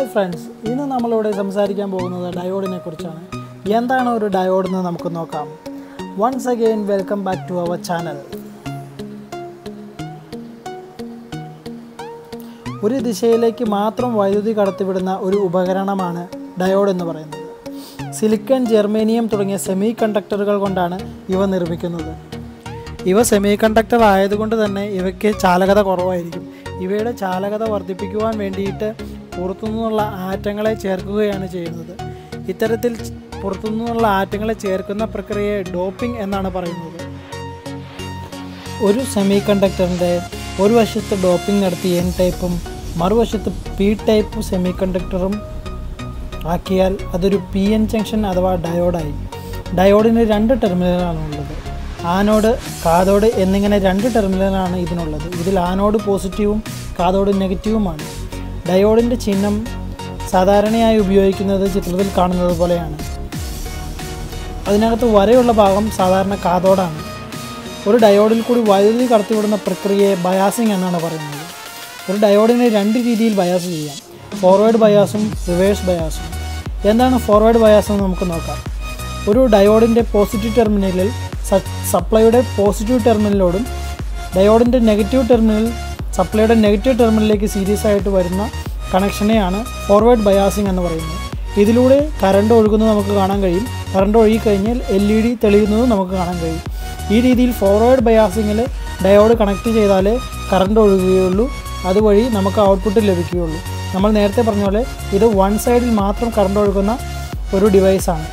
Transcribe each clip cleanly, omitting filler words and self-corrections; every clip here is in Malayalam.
Hi friends, this is the diode. Once again, welcome back to our channel. One ദിശയിലേക്ക് മാത്രം വൈദ്യുതി കടത്തിവിടുന്ന ഒരു ഉപകരണമാണ് ഡയോഡ് എന്ന് പറയുന്നത്. സിലിക്കൺ, ജർമേനിയം തുടങ്ങിയ സെമികണ്ടക്ടറുകൾ കൊണ്ടാണ് ഇവ നിർമ്മിക്കുന്നത്. ഇവ സെമികണ്ടക്ടർ ആയതുകൊണ്ട് തന്നെ ഇവയ്ക്ക് ചാലകത കുറവായിരിക്കും. ഇവയുടെ ചാലകത വർദ്ധിപ്പിക്കാൻ വേണ്ടിയിട്ട് പുറത്തുനിന്നുള്ള ആറ്റങ്ങളെ ചേർക്കുകയാണ് ചെയ്യുന്നത്. ഇത്തരത്തിൽ പുറത്തുനിന്നുള്ള ആറ്റങ്ങളെ ചേർക്കുന്ന പ്രക്രിയയെ ഡോപ്പിംഗ് എന്നാണ് പറയുന്നത്. ഒരു സെമികണ്ടക്ടറിന്റെ ഒരു വശത്ത് ഡോപ്പിംഗ് നടത്തി N ടൈപ്പും മറുവശത്ത് P ടൈപ്പ് സെമികണ്ടക്ടറും ആക്കിയാൽ അതൊരു PN ജംഗ്ഷൻ അഥവാ ഡയോഡായി. ഡയോഡിന് രണ്ട് ടെർമിനലുകളാണ് ഉള്ളത്. ആനോഡ്, കാഥോഡ് എന്നിങ്ങനെ രണ്ട് ടെർമിനലാണ് ഇതിനുള്ളത്. ഇതിൽ ആനോഡ് പോസിറ്റീവും കാഥോഡ് നെഗറ്റീവുമാണ്. ഡയോഡിൻ്റെ ചിഹ്നം സാധാരണയായി ഉപയോഗിക്കുന്നത് ചിത്രത്തിൽ കാണുന്നത് പോലെയാണ്. അതിനകത്ത് വരെയുള്ള ഭാഗം സാധാരണ കാഥോഡാണ്. ഒരു ഡയോഡിൽ കൂടി വൈദ്യുതി കടത്തിവിടുന്ന പ്രക്രിയയെ ബയാസിംഗ് എന്നാണ് പറയുന്നത്. ഒരു ഡയോഡിനെ രണ്ട് രീതിയിൽ ബയാസ് ചെയ്യാം, ഫോർവേഡ് ബയാസും റിവേഴ്സ് ബയാസും. എന്താണ് ഫോർവേഡ് ബയാസ് എന്ന് നമുക്ക് നോക്കാം. ഒരു ഡയോഡിൻ്റെ പോസിറ്റീവ് ടെർമിനലിൽ സപ്ലൈയുടെ പോസിറ്റീവ് ടെർമിനലിലോടും ഡയോഡിൻ്റെ നെഗറ്റീവ് ടെർമിനൽ സപ്ലൈയുടെ നെഗറ്റീവ് ടെർമിനലിലേക്ക് സീരീസ് ആയിട്ട് വരുന്ന കണക്ഷനെയാണ് ഫോർവേഡ് ബയാസിംഗ് എന്ന് പറയുന്നത്. ഇതിലൂടെ കറണ്ട് ഒഴുകുന്നത് നമുക്ക് കാണാൻ കഴിയും. കറണ്ട് ഒഴുകിക്കഴിഞ്ഞാൽ LED തെളിയുന്നത് നമുക്ക് കാണാൻ കഴിയും. ഈ രീതിയിൽ ഫോർവേഡ് ബയാസിങ്ങിൽ ഡയോഡ് കണക്ട് ചെയ്താലേ കറണ്ട് ഒഴുകുകയുള്ളൂ, അതുവഴി നമുക്ക് ഔട്ട്പുട്ട് ലഭിക്കുകയുള്ളൂ. നമ്മൾ നേരത്തെ പറഞ്ഞ പോലെ ഇത് വൺ സൈഡിൽ മാത്രം കറണ്ട് ഒഴുകുന്ന ഒരു ഡിവൈസാണ്.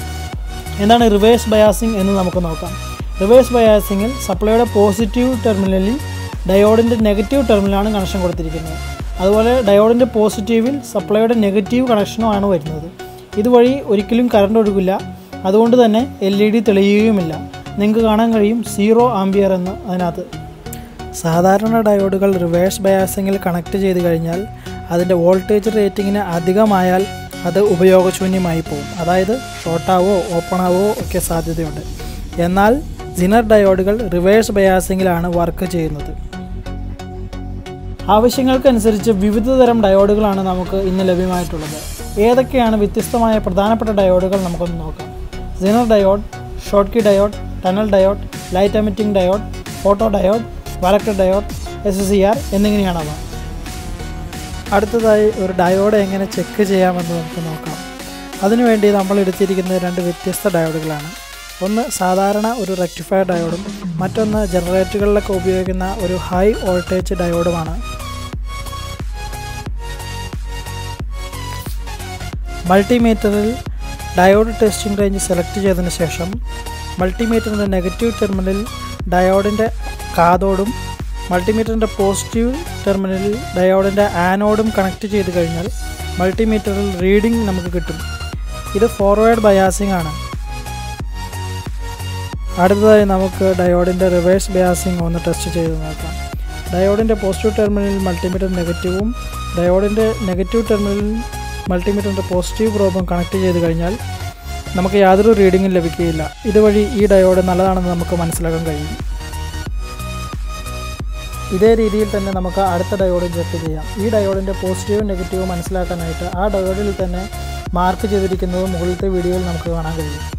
എന്താണ് റിവേഴ്സ് ബയാസിംഗ് എന്ന് നമുക്ക് നോക്കാം. റിവേഴ്സ് ബയാസിങ്ങിൽ സപ്ലൈയുടെ പോസിറ്റീവ് ടെർമിനലിൽ ഡയോഡിൻ്റെ നെഗറ്റീവ് ടെർമിനലാണ് കണക്ഷൻ കൊടുത്തിരിക്കുന്നത്. അതുപോലെ ഡയോഡിൻ്റെ പോസിറ്റീവിൽ സപ്ലൈയുടെ നെഗറ്റീവ് കണക്ഷനുമാണ് വരുന്നത്. ഇതുവഴി ഒരിക്കലും കറണ്ട് ഒഴുകില്ല, അതുകൊണ്ട് തന്നെ LED തെളിയുകയുമില്ല. നിങ്ങൾക്ക് കാണാൻ കഴിയും 0 ആംപിയർ എന്ന്. അതിനകത്ത് സാധാരണ ഡയോഡുകൾ റിവേഴ്സ് ബയാസിങ്ങിൽ കണക്ട് ചെയ്ത് കഴിഞ്ഞാൽ അതിൻ്റെ വോൾട്ടേജ് റേറ്റിങ്ങിന് അധികമായാൽ അത് ഉപയോഗശൂന്യമായി പോകും. അതായത് ഷോർട്ടാവോ ഓപ്പണാവോ ഒക്കെ സാധ്യതയുണ്ട്. എന്നാൽ Zener ഡയോഡുകൾ റിവേഴ്സ് ബയാസിങ്ങിലാണ് വർക്ക് ചെയ്യുന്നത്. ആവശ്യങ്ങൾക്കനുസരിച്ച് വിവിധ തരം ഡയോഡുകളാണ് നമുക്ക് ഇന്ന് ലഭ്യമായിട്ടുള്ളത്. ഏതൊക്കെയാണ് വ്യത്യസ്തമായ പ്രധാനപ്പെട്ട ഡയോഡുകൾ നമുക്കൊന്ന് നോക്കാം. Zener diode, Schottky diode, tunnel diode, light emitting diode, photo diode, varactor diode, SCR എന്നിങ്ങനെയാണ് അവ. അടുത്തതായി ഒരു ഡയോഡ് എങ്ങനെ ചെക്ക് ചെയ്യാമെന്ന് നമുക്ക് നോക്കാം. അതിനുവേണ്ടി നമ്മൾ എടുത്തിരിക്കുന്നത് രണ്ട് വ്യത്യസ്ത ഡയോഡുകളാണ്. ഒന്ന് സാധാരണ ഒരു റെക്ടിഫയർ ഡയോഡും മറ്റൊന്ന് ജനറേറ്ററുകളിലൊക്കെ ഉപയോഗിക്കുന്ന ഒരു ഹൈ വോൾട്ടേജ് ഡയോഡുമാണ്. മൾട്ടിമീറ്ററിൽ ഡയോഡ് ടെസ്റ്റിംഗ് റേഞ്ച് സെലക്ട് ചെയ്തതിന് ശേഷം മൾട്ടിമീറ്ററിൻ്റെ നെഗറ്റീവ് ടെർമിനലിൽ ഡയോഡിൻ്റെ കാഥോഡും മൾട്ടിമീറ്ററിൻ്റെ പോസിറ്റീവ് ടെർമിനലിൽ ഡയോഡിൻ്റെ ആനോഡും കണക്ട് ചെയ്ത് കഴിഞ്ഞാൽ മൾട്ടിമീറ്ററിൽ റീഡിംഗ് നമുക്ക് കിട്ടും. ഇത് ഫോർവേഡ് ബയാസിംഗ് ആണ്. അടുത്തതായി നമുക്ക് ഡയോഡിൻ്റെ റിവേഴ്സ് ബയാസിംഗ് ഒന്ന് ടെസ്റ്റ് ചെയ്ത് നോക്കാം. ഡയോഡിൻ്റെ പോസിറ്റീവ് ടെർമിനലിൽ മൾട്ടിമീറ്റർ നെഗറ്റീവും ഡയോഡിൻ്റെ നെഗറ്റീവ് ടെർമിനലിൽ മൾട്ടിമീറ്ററിൻ്റെ പോസിറ്റീവ് പ്രോബും കണക്ട് ചെയ്ത് കഴിഞ്ഞാൽ നമുക്ക് യാതൊരു റീഡിങ്ങും ലഭിക്കുകയില്ല. ഇതുവഴി ഈ ഡയോഡ് നല്ലതാണെന്ന് നമുക്ക് മനസ്സിലാക്കാൻ കഴിയും. ഇതേ രീതിയിൽ തന്നെ നമുക്ക് അടുത്ത ഡയോഡ് ചെക്ക് ചെയ്യാം. ഈ ഡയോഡിൻ്റെ പോസിറ്റീവും നെഗറ്റീവും മനസ്സിലാക്കാനായിട്ട് ആ ഡയോഡിൽ തന്നെ മാർക്ക് ചെയ്തിരിക്കുന്നത് മുകളിലത്തെ വീഡിയോയിൽ നമുക്ക് കാണാൻ കഴിയും.